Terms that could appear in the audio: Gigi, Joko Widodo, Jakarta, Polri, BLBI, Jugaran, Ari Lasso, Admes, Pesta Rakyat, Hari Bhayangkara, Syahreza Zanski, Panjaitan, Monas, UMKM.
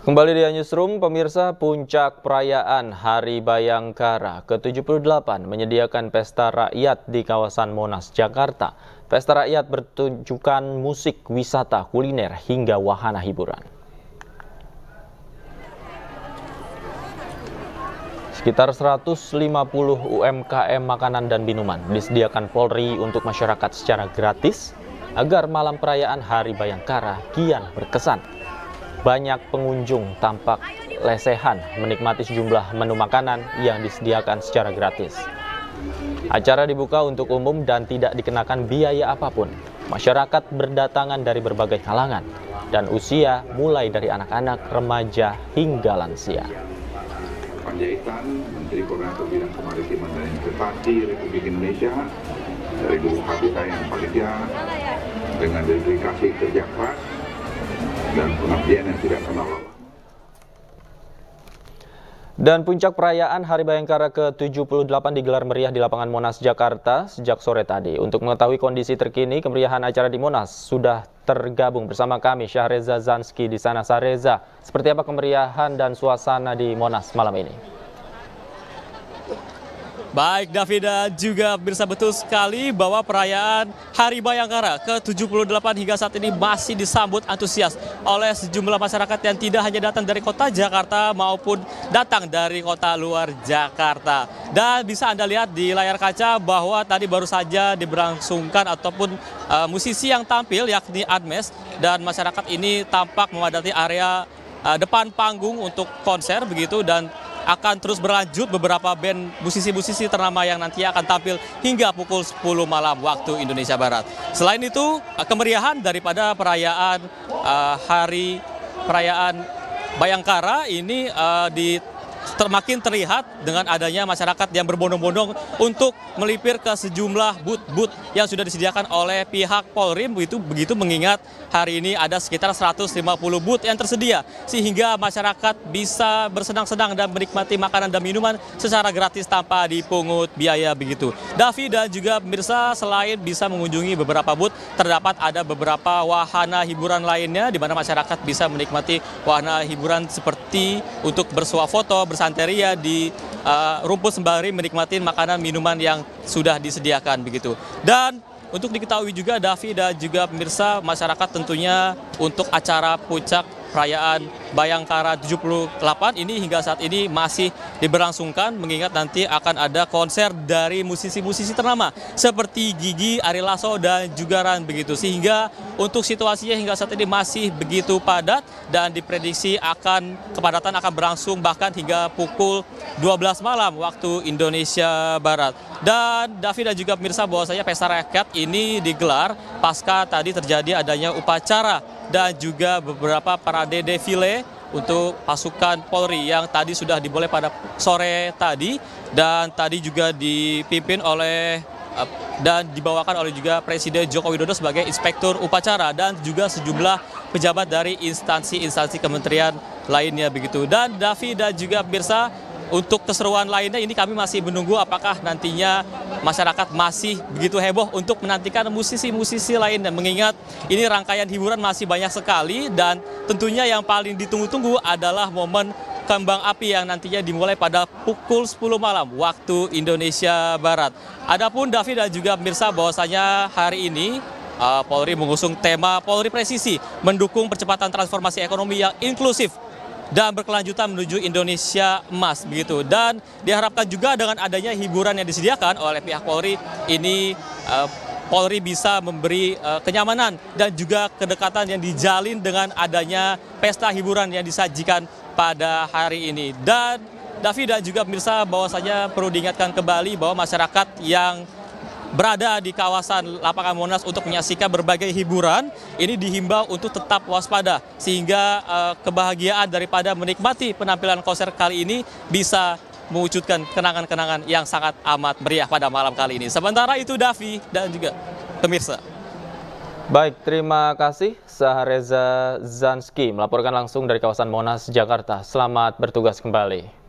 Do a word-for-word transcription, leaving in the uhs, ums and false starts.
Kembali di Newsroom, pemirsa, puncak perayaan Hari Bhayangkara ke tujuh puluh delapan menyediakan pesta rakyat di kawasan Monas, Jakarta. Pesta rakyat bertunjukan musik, wisata, kuliner, hingga wahana hiburan. Sekitar seratus lima puluh U M K M makanan dan minuman disediakan Polri untuk masyarakat secara gratis agar malam perayaan Hari Bhayangkara kian berkesan. Banyak pengunjung tampak lesehan menikmati sejumlah menu makanan yang disediakan secara gratis. Acara dibuka untuk umum dan tidak dikenakan biaya apapun. Masyarakat berdatangan dari berbagai kalangan dan usia, mulai dari anak-anak, remaja hingga lansia. Panjaitan, Menteri Koordinator Bidang Kemaritiman dan Investasi Republik Indonesia, dari Bu Hafifah yang panitia dengan dedikasi kerja keras dan pengabdian yang tidak kenal lelah. Dan puncak perayaan Hari Bhayangkara ke tujuh puluh delapan digelar meriah di lapangan Monas, Jakarta sejak sore tadi. Untuk mengetahui kondisi terkini kemeriahan acara di Monas, sudah tergabung bersama kami Syahreza Zanski di sana. Syahreza, seperti apa kemeriahan dan suasana di Monas malam ini? Baik, David, dan juga pemirsa, betul sekali bahwa perayaan Hari Bhayangkara ke tujuh puluh delapan hingga saat ini masih disambut antusias oleh sejumlah masyarakat yang tidak hanya datang dari kota Jakarta maupun datang dari kota luar Jakarta. Dan bisa Anda lihat di layar kaca bahwa tadi baru saja diberlangsungkan ataupun uh, musisi yang tampil yakni Admes, dan masyarakat ini tampak memadati area uh, depan panggung untuk konser begitu, dan akan terus berlanjut beberapa band musisi-musisi ternama yang nantinya akan tampil hingga pukul sepuluh malam waktu Indonesia Barat. Selain itu, kemeriahan daripada perayaan uh, hari perayaan Bhayangkara ini uh, di Termakin terlihat dengan adanya masyarakat yang berbondong-bondong untuk melipir ke sejumlah booth-booth yang sudah disediakan oleh pihak Polri, begitu, begitu mengingat hari ini ada sekitar seratus lima puluh booth yang tersedia, sehingga masyarakat bisa bersenang-senang dan menikmati makanan dan minuman secara gratis tanpa dipungut biaya begitu. Davi dan juga pemirsa, selain bisa mengunjungi beberapa booth, terdapat ada beberapa wahana hiburan lainnya di mana masyarakat bisa menikmati wahana hiburan seperti untuk bersuafoto, bersanteria di uh, rumput sembari menikmati makanan minuman yang sudah disediakan begitu. Dan untuk diketahui juga, Davi dan juga pemirsa, masyarakat tentunya untuk acara puncak perayaan Bhayangkara tujuh puluh delapan ini hingga saat ini masih diberlangsungkan, mengingat nanti akan ada konser dari musisi-musisi ternama seperti Gigi, Ari Lasso, dan Jugaran begitu, sehingga untuk situasinya hingga saat ini masih begitu padat dan diprediksi akan kepadatan akan berlangsung bahkan hingga pukul dua belas malam waktu Indonesia Barat. Dan Davi dan juga pemirsa, bahwasanya Pesta Rakyat ini digelar pasca tadi terjadi adanya upacara dan juga beberapa parade defile untuk pasukan Polri yang tadi sudah diboleh pada sore tadi, dan tadi juga dipimpin oleh dan dibawakan oleh juga Presiden Joko Widodo sebagai inspektur upacara dan juga sejumlah pejabat dari instansi-instansi kementerian lainnya begitu. Dan Davi dan juga pemirsa, untuk keseruan lainnya ini kami masih menunggu apakah nantinya masyarakat masih begitu heboh untuk menantikan musisi-musisi lain, dan mengingat ini rangkaian hiburan masih banyak sekali, dan tentunya yang paling ditunggu-tunggu adalah momen kembang api yang nantinya dimulai pada pukul sepuluh malam waktu Indonesia Barat. Adapun Davi dan juga pemirsa, bahwasanya hari ini uh, Polri mengusung tema Polri Presisi, mendukung percepatan transformasi ekonomi yang inklusif dan berkelanjutan menuju Indonesia Emas begitu. Dan diharapkan juga dengan adanya hiburan yang disediakan oleh pihak Polri ini, uh, Polri bisa memberi uh, kenyamanan dan juga kedekatan yang dijalin dengan adanya pesta hiburan yang disajikan pada hari ini. Dan Davi dan juga pemirsa, bahwasanya perlu diingatkan kembali bahwa masyarakat yang berada di kawasan lapangan Monas untuk menyaksikan berbagai hiburan ini dihimbau untuk tetap waspada, sehingga eh, kebahagiaan daripada menikmati penampilan konser kali ini bisa mewujudkan kenangan-kenangan yang sangat amat meriah pada malam kali ini. Sementara itu, Davi dan juga pemirsa. Baik, terima kasih Syahreza Zanski melaporkan langsung dari kawasan Monas, Jakarta. Selamat bertugas kembali.